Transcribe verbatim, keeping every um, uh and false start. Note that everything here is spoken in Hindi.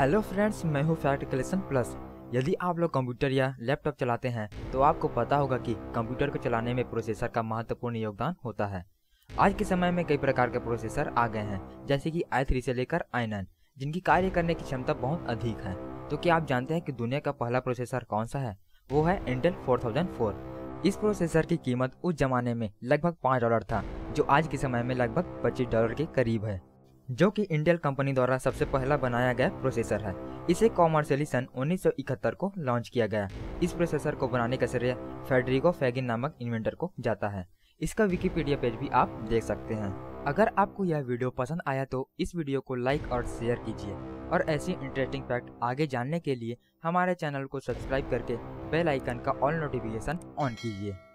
हेलो फ्रेंड्स, मैं हूँ फैक्ट कलेक्शन प्लस। यदि आप लोग कंप्यूटर या लैपटॉप चलाते हैं तो आपको पता होगा कि कंप्यूटर को चलाने में प्रोसेसर का महत्वपूर्ण योगदान होता है। आज के समय में कई प्रकार के प्रोसेसर आ गए हैं, जैसे कि आई थ्री से लेकर आई नाइन, जिनकी कार्य करने की क्षमता बहुत अधिक है। तो क्या आप जानते हैं कि दुनिया का पहला प्रोसेसर कौन सा है? वो है इंटेल फोर थाउजेंड फोर। इस प्रोसेसर की कीमत उस जमाने में लगभग पाँच डॉलर था, जो आज के समय में लगभग पच्चीस डॉलर के करीब है, जो कि इंटेल कंपनी द्वारा सबसे पहला बनाया गया प्रोसेसर है। इसे कॉमर्शियली सन उन्नीस सौ इकहत्तर को लॉन्च किया गया। इस प्रोसेसर को बनाने का श्रेय फेडरिको फैगिन नामक इन्वेंटर को जाता है। इसका विकिपीडिया पेज भी आप देख सकते हैं। अगर आपको यह वीडियो पसंद आया तो इस वीडियो को लाइक और शेयर कीजिए, और ऐसी इंटरेस्टिंग फैक्ट आगे जानने के लिए हमारे चैनल को सब्सक्राइब करके बेल आइकन का ऑल नोटिफिकेशन ऑन कीजिए।